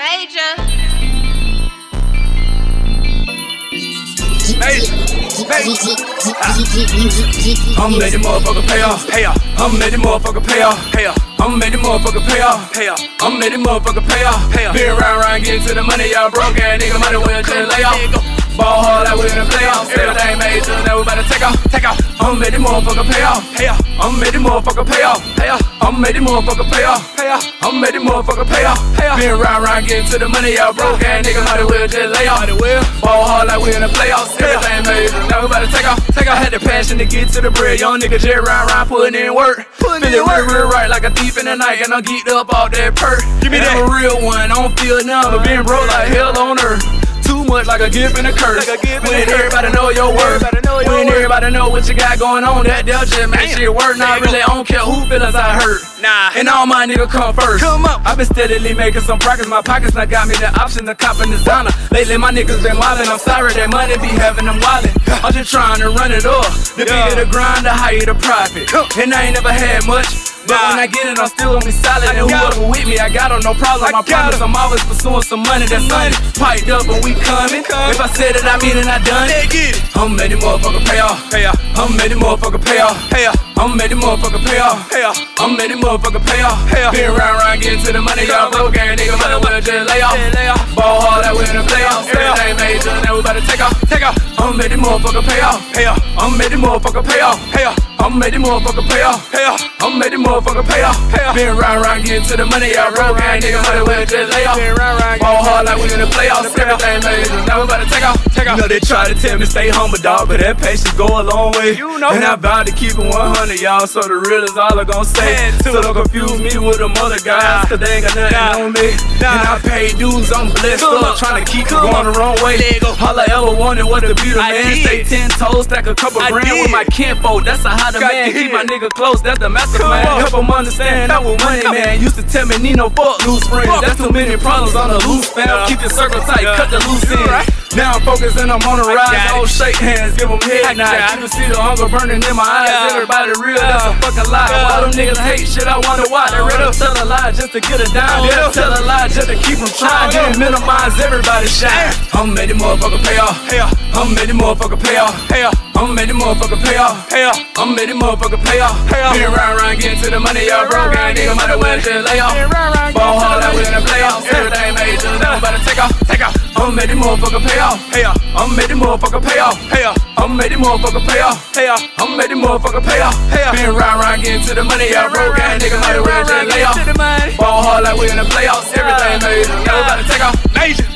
Major. I'ma make the motherfucker pay off, pay off. I'ma make the motherfucker pay off, pay off. I'ma make this motherfucker pay off, pay off. I'ma make this motherfucker pay off, pay off. Been round, getting to the money, y'all broke ass nigga, money when to lay off. Ball hard like we in the playoffs. Everything major, now we about to take off, take off. I'ma make this motherfucker pay off, pay off. I'ma make this motherfucker pay off, pay off. I'ma make this motherfucker pay off, pay off. I'ma make this motherfucker pay off, pay off. Been round, getting to the money, y'all broke ass nigga, money when to lay off. Ball hard like we in the playoffs. Everything major, now we about to take off, take off. I had the passion to get to the bread, young nigga just round, putting in work, putting in work, real right like a thief in the night, and I'm geeked up all that perk. Give me that. I'm a real one, I don't feel numb, but been broke like hell on earth. Too much like a gift and a curse. Like a when everybody know your worth, when everybody know what you got going on, that they'll just make shit work. Not really, I don't care who feelings I hurt. Nah. And all my niggas come first. Come up. I been steadily making some progress. My pockets now got me the option to cop and designer. Lately my niggas been wildin'. I'm sorry that money be having them wildin'. I'm just trying to run it up. The bigger the grind, the higher the profit. And I ain't never had much, but when I get it, I'm still gonna be solid. And whoever with me, I got on no problem. I promise I'm always pursuing some money. That's money piped up and we coming. If I said it, I mean it, I done it. I'ma make this motherfucker pay off, pay off. I'ma make this motherfucker pay off, pay off. I'ma make this motherfucker pay off, pay off. I'ma make this motherfucker pay off, pay off. Been round, getting to the money, y'all broke gang nigga, money well just lay off. Ball hard like we in the playoffs. Everything major, now we about to take off, take off. I'ma make this motherfucker pay off, pay off. I'ma make this motherfucker pay off, pay off. I'ma make this motherfucker pay off, pay off. I'ma make this motherfucker pay off, pay off. Been round, getting to the money, y'all broke gang nigga, money well just lay off. Ball hard like we in the playoffs. Everything major, now we about to take off, take off. You know they try to tell me stay humble, dog, but that patience go a long way. And I vowed to keep it 100, y'all, so the real is all I gon' say. So don't confuse me with them other guys, cause they ain't got nothing on me. And I pay dues, I'm blessed up, tryna keep it going the wrong way. All I ever wanted was a beautiful man. Stay 10 toes, stack a couple grand with my kinfolk. That's a hot man, keep my nigga close, that's the mastermind. Help them understand, that was money, man. Used to tell me, need no fuck, loose friends. That's too many problems on the loose, fam. Keep your circle tight, cut the loose ends. Now I'm focused and I'm on the rise. Oh, shake hands, give them head nods. You can see the hunger burning in my eyes. Everybody real, that's a fucking lie. All them niggas hate shit, I wonder why. They read up, tell a lie just to get a dime. They'll tell a lie just to keep them trying. Can't minimize everybody's shine. I'ma make this motherfucker pay off, pay off. I'ma make this motherfucker pay off, pay off. I'ma make this motherfucker pay off, pay off. I'ma make this motherfucker pay off, pay off. Been round, getting to the money, y'all broke gang nigga, might as well just lay off. Ball hard like we in the playoffs. Everything major, now we about to take off, take off. I'ma make this motherfucker pay off, pay off. I'ma make this motherfucker pay off, pay off. I'ma make this motherfucker pay off, pay off. I'ma make this motherfucker pay off, pay off. Been round, getting to the money, y'all broke gang nigga, might as well just lay off. Ball hard like we in the playoffs. Everything major, now we about to take off, major.